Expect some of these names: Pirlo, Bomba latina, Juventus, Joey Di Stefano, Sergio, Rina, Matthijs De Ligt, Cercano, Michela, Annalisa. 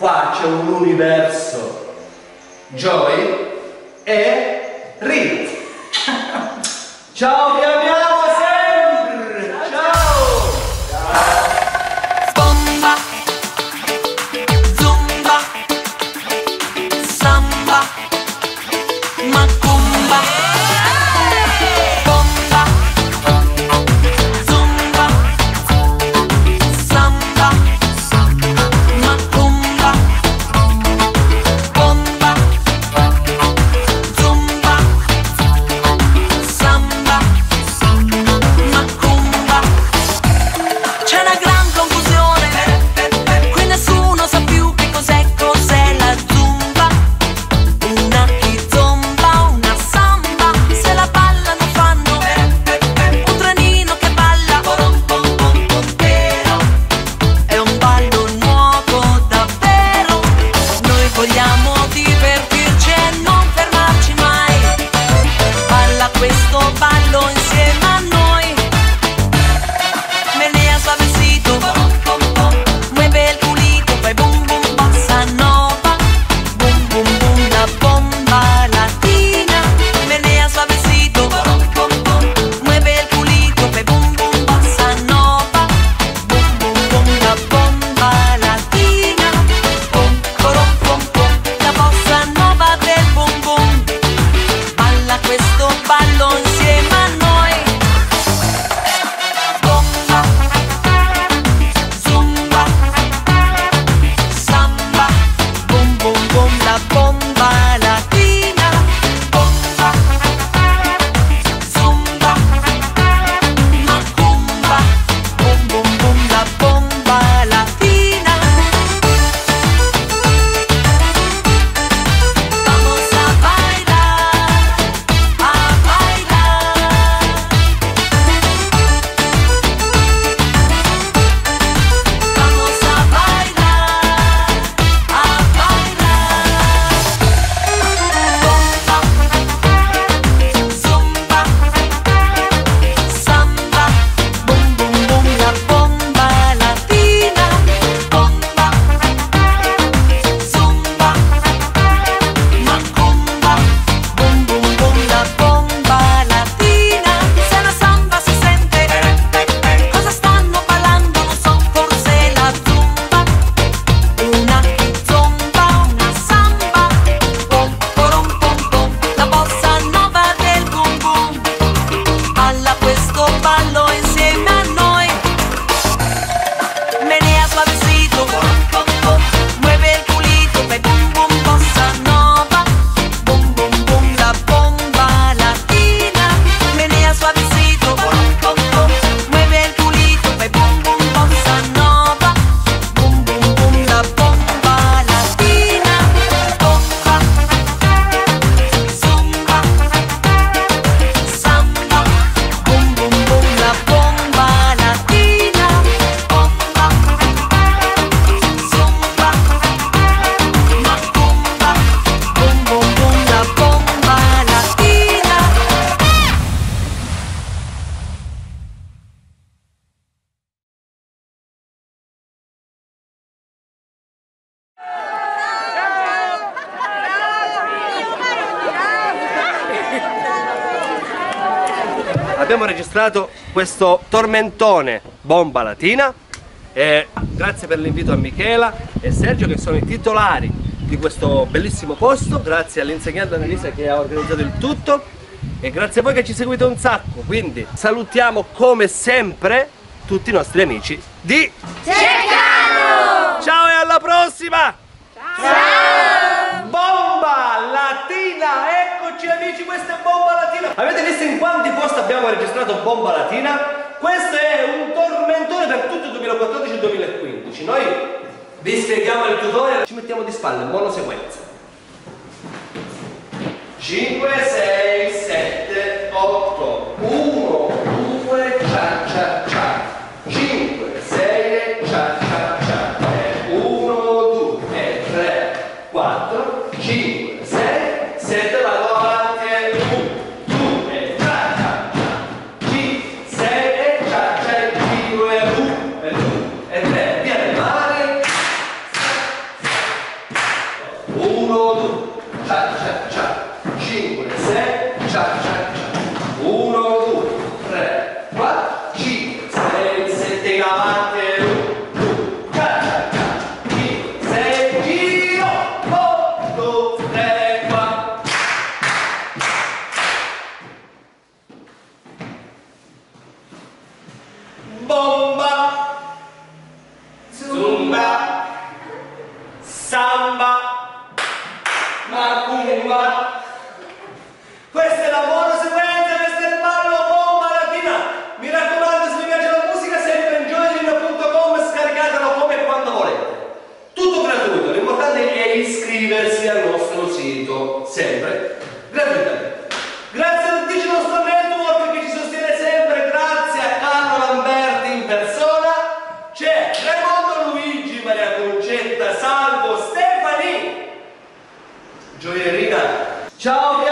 Qua c'è un universo. Joey e Rina. Ciao, vi amiamo sempre. Ciao. Ciao. Bomba, zumba, samba, macumba. Abbiamo registrato questo tormentone Bomba Latina e grazie per l'invito a Michela e Sergio che sono i titolari di questo bellissimo posto, grazie all'insegnante Annalisa che ha organizzato il tutto e grazie a voi che ci seguite un sacco, quindi salutiamo come sempre tutti i nostri amici di Cercano! Ciao e alla prossima! Ciao! Ciao! Bomba Latina! Eccoci amici, questa è Bomba Latina! Avete visto in quanti post abbiamo registrato Bomba Latina? Questo è un tormentone per tutto il 2014 e 2015. Noi vi spieghiamo il tutorial, ci mettiamo di spalle, monosequenza. 5, 6, 7, 8, 1, 2, cia cia cia. 5, 6, cia cia cia. 1, 2, 3, 4, 5, 6, 7. cia cia cia, 5, 6, cia cia cia, 1, 2, 3, 4, 5, 6, 7, in avanti, 1, 2, cia cia cia, 5, 6, giro, 8, 3, 4. Bomba, zumba, samba, macumba. Questa è la buona sequenza, questo è il ballo Bomba Latina. Mi raccomando, se vi piace la musica, sempre in joyrina.com, scaricatela come e quando volete. Tutto gratuito, l'importante è iscriversi al nostro sito, sempre gratuitamente. Joey e Rina. Ciao!